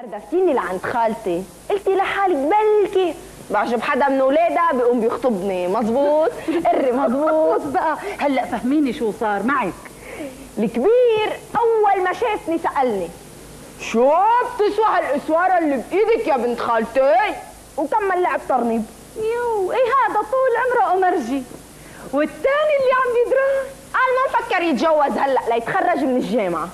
اردفتيني لعند خالتي، قلتي لحالك بلكي بعجب حدا من ولادها بيقوم بيخطبني، مظبوط؟ قري مظبوط بقى. هلا فهميني شو صار معك. الكبير اول ما شافني سالني شو بتسوى هالاسواره اللي بايدك يا بنت خالتي؟ وكمل لعب طرنيب. يو ايه هذا طول عمره قمرجي. والثاني اللي عم بيدرس قال ما مفكر يتجوز هلا ليتخرج من الجامعه.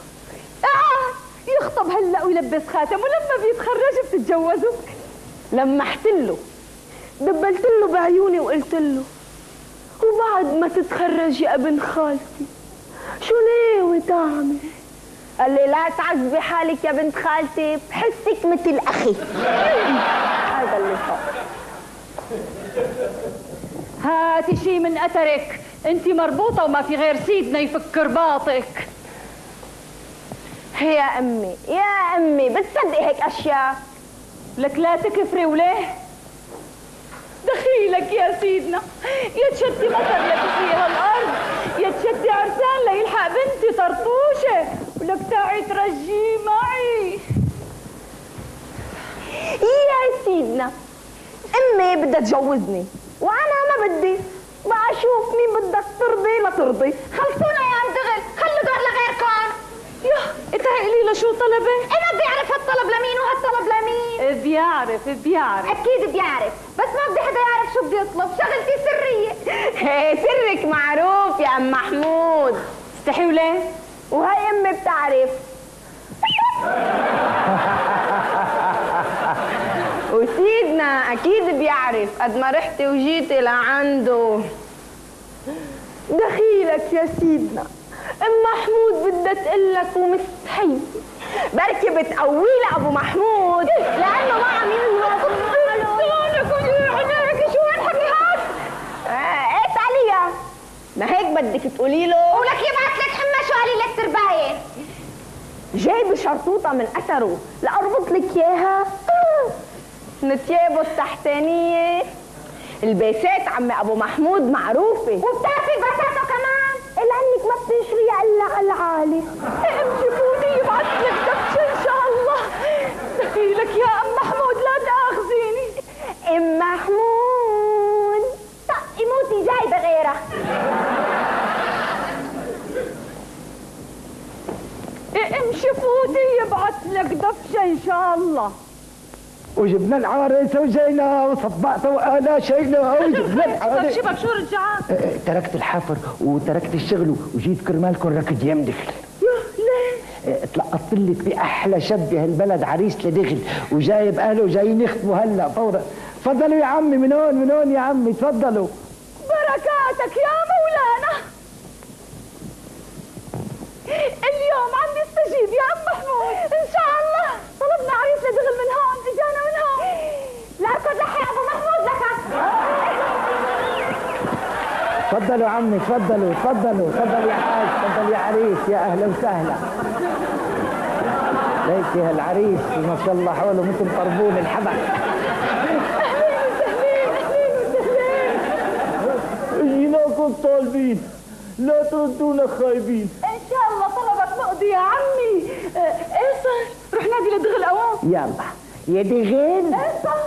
يخطب هلا ويلبس خاتم ولما بيتخرج بتتجوزوا. لمحت له دبلت له بعيوني وقلت له وبعد ما تتخرج يا ابن خالتي شو ناوي تعمل؟ قال لي لا تعذبي حالك يا بنت خالتي بحسك مثل اخي. هذا اللي صار. هاتي شي من اثرك، انت مربوطه وما في غير سيدنا يفك رباطك. يا امي يا امي بتصدقي هيك اشياء؟ لك لا تكفري وليه؟ دخيلك يا سيدنا يا تشتي مطر لتسقيها الارض، يا تشتي عرسان ليلحق بنتي طرطوشه، ولك تعي ترجيه معي. يا سيدنا امي بدها تجوزني وانا ما بدي، بقى شوف مين بدك ترضي لترضي. خلصونا يا عم دغل، خلوا دور لغيركم. ياه اتهيألي لشو طلبه؟ انا بيعرف هالطلب لمين وهالطلب لمين. بيعرف اكيد بيعرف، بس ما بدي حدا يعرف شو بدي يطلب، شغلتي سريه. ايه سرك معروف يا ام محمود. استحي وليه؟ وهي امي بتعرف. وسيدنا اكيد بيعرف قد ما رحتي وجيتي لعنده. دخيلك يا سيدنا ام محمود بدها تقلك ومستحي بركي بتقوي لابو محمود لانه ما عم ينزل. لسانك وجيع عينيك شو هالحكي هاد؟ ايه تعاليها ما هيك بدك تقولي له؟ ولك يبعث لك حمى شو قالي لك تربايه؟ جايبه شرطوطه من اثره لاربط لك اياها من ثيابه التحتانيه. الباسات عم ابو محمود معروفه وبتعرفي الباساته كمان الا انك ما بتنشريها الا على العالي. امشي فوتي يبعث لك دبشه ان شاء الله. دخيلك يا ام محمود لا تاخذيني. ام محمود طقي موتي جايبه غيرها. امشي فوتي يبعث لك دبشه ان شاء الله. وجبنا العارس وجينا وصبعته وانا شينا وجبنا العارس. طب شبك شو رجعان؟ تركت الحفر وتركت الشغل وجيت كرمالكم ركض يم دغل. ياه ليه؟ تلقطت لك باحلى شب بهالبلد عريس لدغل وجايب اهله وجايين يخطبوا هلا فورا. تفضلوا يا عمي من هون من هون يا عمي تفضلوا. بركاتك يا مولانا. اليوم عم بيستجيب يا ام محمود ان شاء الله. طلبنا عريس لدغل من هون اجانا من هون. لا تضحي ابو محمود لك. تفضلوا عمي تفضلوا تفضلوا تفضل يا حاج تفضل يا عريس يا اهلا وسهلا. ليكي هالعريس ما شاء الله حوله مثل طربون الحبل. اهلين وسهلين اهلين وسهلين. جيناكم طالبين لا تردونا خايبين. ان شاء الله طلبك مقضي يا عمي. ايسر روح نادي لدغل قوام. يلا يا دغل. ايسر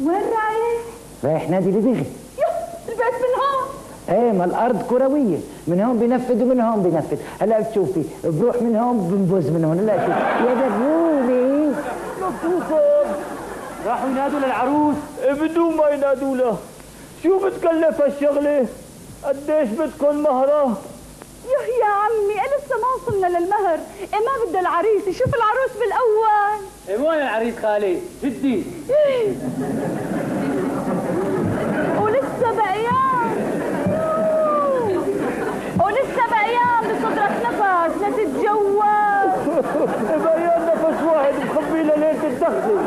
وين رايح؟ رايح نادي لدغل. يس البيت من هون. ايه ما الارض كرويه من هون بنفذ ومن هون بنفذ. هلا بتشوفي بروح من هون بنبوز من هون. هلا شوفي يا دغولي مبسوطه. راحوا ينادوا للعروس بدون ما ينادوا له. شو بتكلف هالشغله؟ قديش بدكم مهره؟ يا عمي لسه ما وصلنا للمهر، ما بدها العريس يشوف العروس بالاول. ايه وين العريس خالي؟ جدي. ولسه بقيان بصدرك نفس لتتجوز. بقيان نفس واحد مخبي ليلة الدخله.